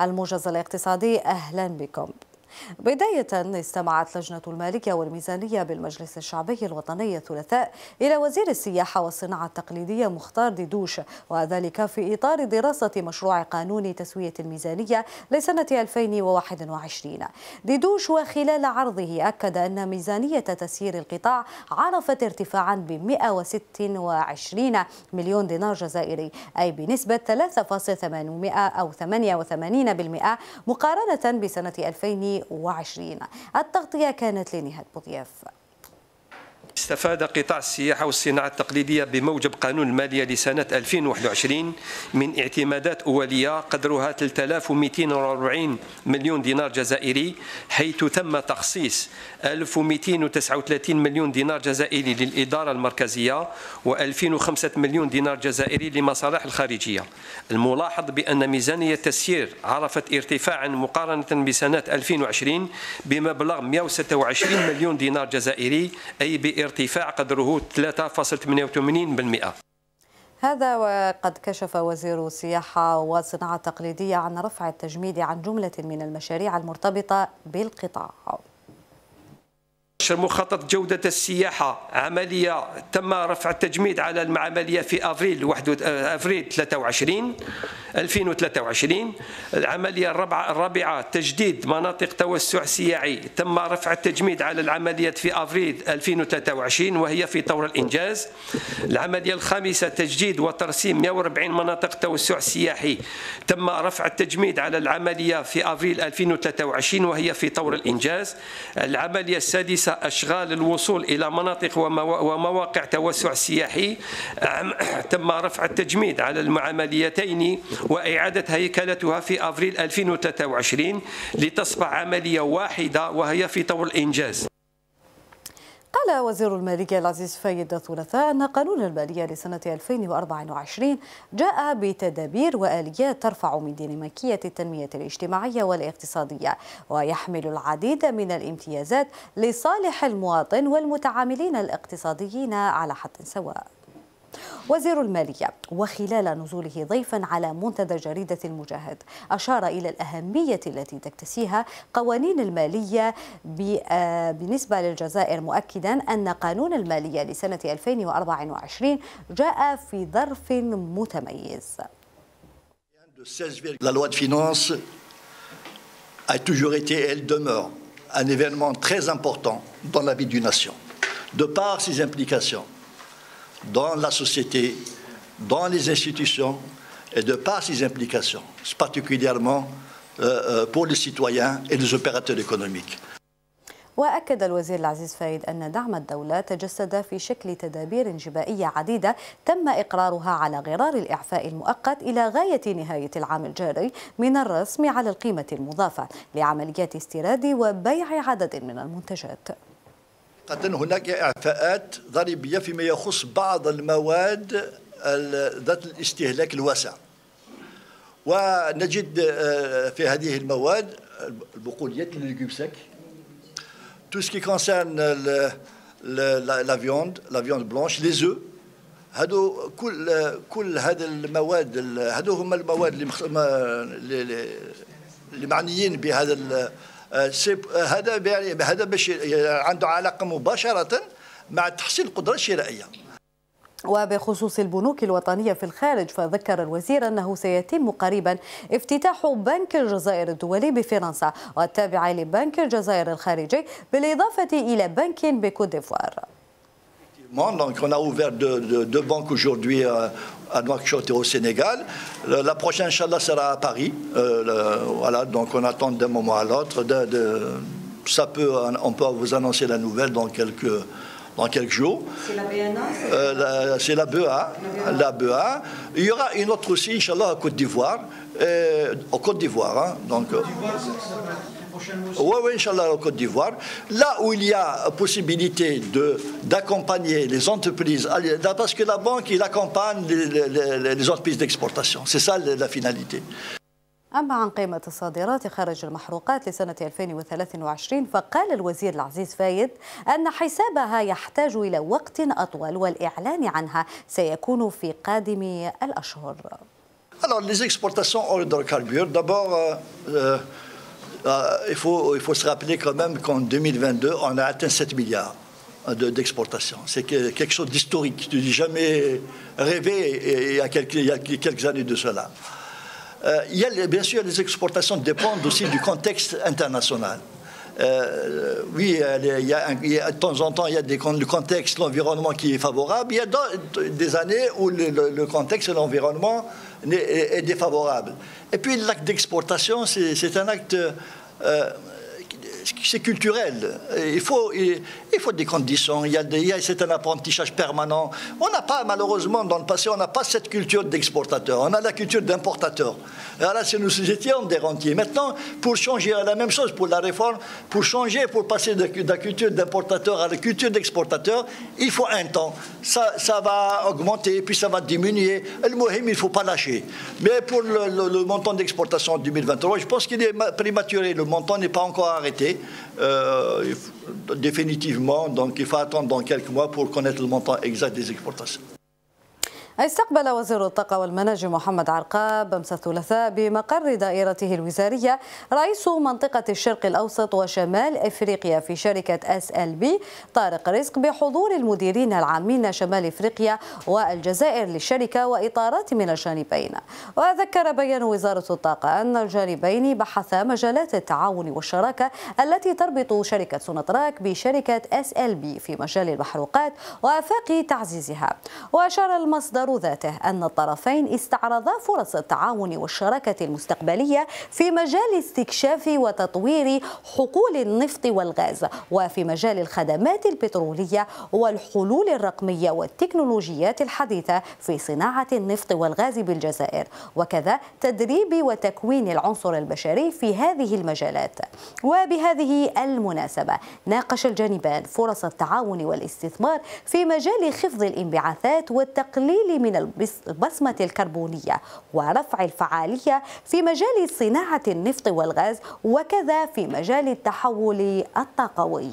الموجز الاقتصادي، أهلا بكم. بداية استمعت لجنة المالية والميزانية بالمجلس الشعبي الوطني الثلاثاء إلى وزير السياحة والصناعة التقليدية مختار ديدوش، وذلك في إطار دراسة مشروع قانون تسوية الميزانية لسنة 2021. ديدوش وخلال عرضه أكد أن ميزانية تسيير القطاع عرفت ارتفاعا ب 126 مليون دينار جزائري، أي بنسبة 3.88% مقارنة بسنة 2020. التغطية كانت لنهاد بوضياف. استفاد قطاع السياحة والصناعة التقليدية بموجب قانون المالية لسنة 2021 من اعتمادات أولية قدرها 3240 مليون دينار جزائري، حيث تم تخصيص 1239 مليون دينار جزائري للإدارة المركزية و2005 مليون دينار جزائري لمصالح الخارجية. الملاحظ بأن ميزانية التسيير عرفت ارتفاعا مقارنة بسنة 2020 بمبلغ 126 مليون دينار جزائري، أي ارتفاع قدره 3.88%. هذا وقد كشف وزير السياحة والصناعة التقليدية عن رفع التجميد عن جملة من المشاريع المرتبطة بالقطاع. مخطط جودة السياحة عملية تم رفع التجميد على العملية في أفريل 2023. العملية الرابعة تجديد مناطق توسع سياحي، تم رفع التجميد على العملية في أفريل 2023 وهي في طور الإنجاز. العملية الخامسة تجديد وترسيم 140 مناطق توسع سياحي، تم رفع التجميد على العملية في أفريل 2023 وهي في طور الإنجاز. العملية السادسة أشغال الوصول إلى مناطق ومواقع توسع سياحي، تم رفع التجميد على العمليتين وإعادة هيكلتها في أفريل 2023 لتصبح عملية واحدة وهي في طور الإنجاز. قال وزير المالية العزيز فايد الثلاثاء أن قانون المالية لسنة 2024 جاء بتدابير وآليات ترفع من ديناميكية التنمية الاجتماعية والاقتصادية، ويحمل العديد من الامتيازات لصالح المواطن والمتعاملين الاقتصاديين على حد سواء. وزير المالية وخلال نزوله ضيفا على منتدى جريدة المجاهد أشار إلى الأهمية التي تكتسيها قوانين المالية بالنسبة للجزائر، مؤكدا أن قانون المالية لسنة 2024 جاء في ظرف متميز. La loi de finances a toujours été et elle demeure un événement très important dans la vie d'une nation, de par ses implications dans la société, dans les institutions et de par ses implications, particulièrement pour les citoyens et les opérateurs économiques. وأكد الوزير العزيز فايد أن دعم الدولة تجسد في شكل تدابير انجبائية عديدة تم إقرارها على غرار الإعفاء المؤقت إلى غاية نهاية العام الجاري من الرسم على القيمة المضافة لعمليات استيراد وبيع عدد من المنتجات. هناك إعفاءات ضريبية فيما يخص بعض المواد ذات الاستهلاك الواسع، ونجد في هذه المواد البقوليات للجبسك tout ce qui concerne la viande blanche, les œufs. هادو كل هذه المواد، هادو هما المواد اللي معنيين بهذا. هذا يعني هذا باش عنده علاقه مباشره مع تحسين القدره الشرائيه. وبخصوص البنوك الوطنية في الخارج، فذكر الوزير أنه سيتم قريبا افتتاح بنك الجزائر الدولي بفرنسا والتابع لبنك الجزائر الخارجي، بالإضافة إلى بنك بكوت ديفوار. Donc on a ouvert deux banques aujourd'hui à Nouakchott et au Sénégal. La prochaine, Inch'Allah, sera à Paris. Voilà, donc on attend d'un moment à l'autre. On peut vous annoncer la nouvelle dans quelques jours. C'est la BNA. C'est la BEA. La BEA. Il y aura une autre aussi, Inch'Allah, en Côte d'Ivoire. Donc. Oui, Inch'Allah, au Côte d'Ivoire. Là où il y a possibilité d'accompagner les entreprises, parce que la banque, il accompagne les entreprises d'exportation. C'est ça la finalité. أما عن قيمة الصادرات خارج المحروقات لسنة 2023، فقال الوزير العزيز فايد أن حسابها يحتاج إلى وقت أطول، والإعلان عنها سيكون في قادم الأشهر. Alors les exportations hydrocarbures, d'abord, il faut se rappeler quand même qu'en 2022, on a atteint 7 milliards d'exportations. C'est quelque chose d'historique. Tu n'as jamais rêvé il y a quelques années de cela. Il y a, bien sûr, les exportations dépendent aussi du contexte international. Oui, de temps en temps, il y a le contexte, l'environnement qui est favorable. Il y a des années où le contexte et l'environnement est défavorable. Et puis l'acte d'exportation, c'est un acte c'est culturel. Il faut des conditions. C'est un apprentissage permanent. On n'a pas, malheureusement, dans le passé, on n'a pas cette culture d'exportateur. On a la culture d'importateur. Là, si nous étions des rentiers. Maintenant, pour changer, la même chose pour la réforme, pour changer, pour passer de la culture d'importateur à la culture d'exportateur, il faut un temps. Ça va augmenter, puis ça va diminuer. Le mohim, il ne faut pas lâcher. Mais pour le montant d'exportation en 2023, je pense qu'il est prématuré. Le montant n'est pas encore arrêté. Définitivement, donc il faut attendre dans quelques mois pour connaître le montant exact des exportations. استقبل وزير الطاقة والمناجم محمد عرقاب أمس الثلاثاء بمقر دائرته الوزارية رئيس منطقة الشرق الأوسط وشمال إفريقيا في شركة اس ال بي طارق رزق بحضور المديرين العامين شمال إفريقيا والجزائر للشركة وإطارات من الجانبين. وذكر بيان وزارة الطاقة أن الجانبين بحثا مجالات التعاون والشراكة التي تربط شركة سوناطراك بشركة اس ال بي في مجال المحروقات وآفاق تعزيزها. وأشار المصدر ذاته أن الطرفين استعرضا فرص التعاون والشراكة المستقبلية في مجال استكشاف وتطوير حقول النفط والغاز وفي مجال الخدمات البترولية والحلول الرقمية والتكنولوجيات الحديثة في صناعة النفط والغاز بالجزائر وكذا تدريب وتكوين العنصر البشري في هذه المجالات. وبهذه المناسبة ناقش الجانبان فرص التعاون والاستثمار في مجال خفض الانبعاثات والتقليل من البصمة الكربونية ورفع الفعالية في مجال صناعة النفط والغاز وكذا في مجال التحول الطاقوي.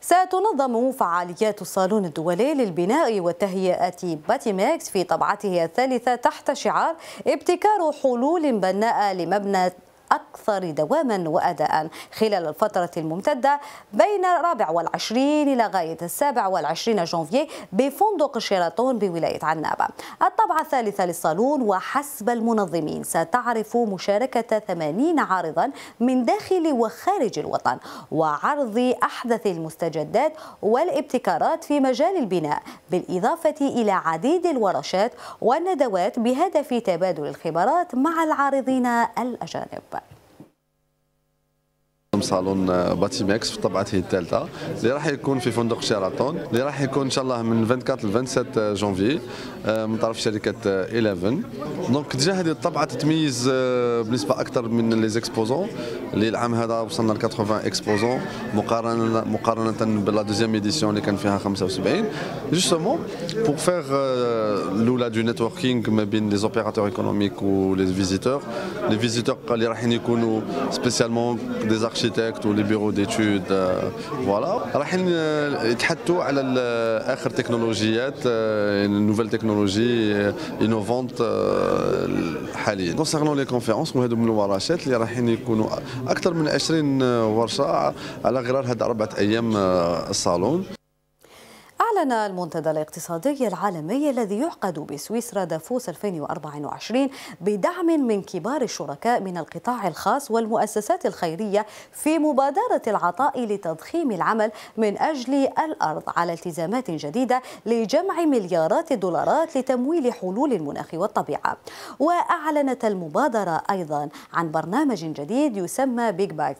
ستنظم فعاليات الصالون الدولي للبناء والتهيئة باتيماكس في طبعته الثالثة تحت شعار ابتكار حلول بناءة لمبنى أكثر دواما وأداء خلال الفترة الممتدة بين 24 لغاية 27 جانفييه بفندق شيراتون بولاية عنابة. الطبعة الثالثة للصالون وحسب المنظمين ستعرف مشاركة 80 عارضا من داخل وخارج الوطن وعرض أحدث المستجدات والابتكارات في مجال البناء بالإضافة إلى عديد الورشات والندوات بهدف تبادل الخبرات مع العارضين الأجانب. صالون باتيماكس في طبعته الثالثه اللي راح يكون في فندق شيراتون اللي راح يكون ان شاء الله من 24 ل 27 جانفي من طرف شركه 11. دونك ديجا هذه الطبعه تتميز بالنسبه اكثر من لي زيكسبوزون اللي العام هذا وصلنا ل 80 اكسبوزون مقارنه بلا دوزيام ايديسيون اللي كان فيها 75 جوستومون بور فير الاولى دو نيتوركينغ ما بين لي زوبيراتور ايكونوميك و لي فيزيتور. لي فيزيتور اللي راحين يكونوا سبيسيالمون دي ou les bureaux d'études voilà راحين يتحدثوا على اخر تكنولوجيات nouvelles technologies innovantes حاليا. concernant les conférences وهذو من الورشات اللي راحين يكونوا اكثر من 20 ورشه على غرار هذه 4 ايام الصالون. أعلن المنتدى الاقتصادي العالمي الذي يعقد بسويسرا دافوس 2024 بدعم من كبار الشركاء من القطاع الخاص والمؤسسات الخيرية في مبادرة العطاء لتضخيم العمل من أجل الأرض على التزامات جديدة لجمع مليارات الدولارات لتمويل حلول المناخ والطبيعة. وأعلنت المبادرة أيضا عن برنامج جديد يسمى بيغ باي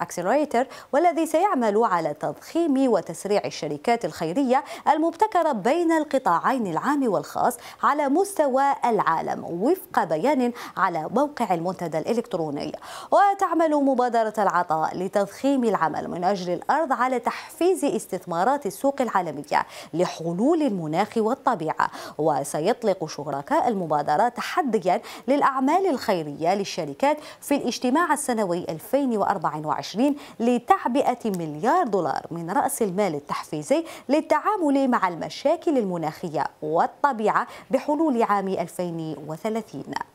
أكسلريتر والذي سيعمل على تضخيم وتسريع الشركات الخيرية المبتكرة بين القطاعين العام والخاص على مستوى العالم وفق بيان على موقع المنتدى الإلكتروني. وتعمل مبادرة العطاء لتضخيم العمل من أجل الأرض على تحفيز استثمارات السوق العالمية لحلول المناخ والطبيعة وسيطلق شركاء المبادرة تحديا للأعمال الخيرية للشركات في الاجتماع السنوي 2024 2020 لتعبئة $1 مليار من رأس المال التحفيزي للتعامل مع المشاكل المناخية والطبيعة بحلول عام 2030.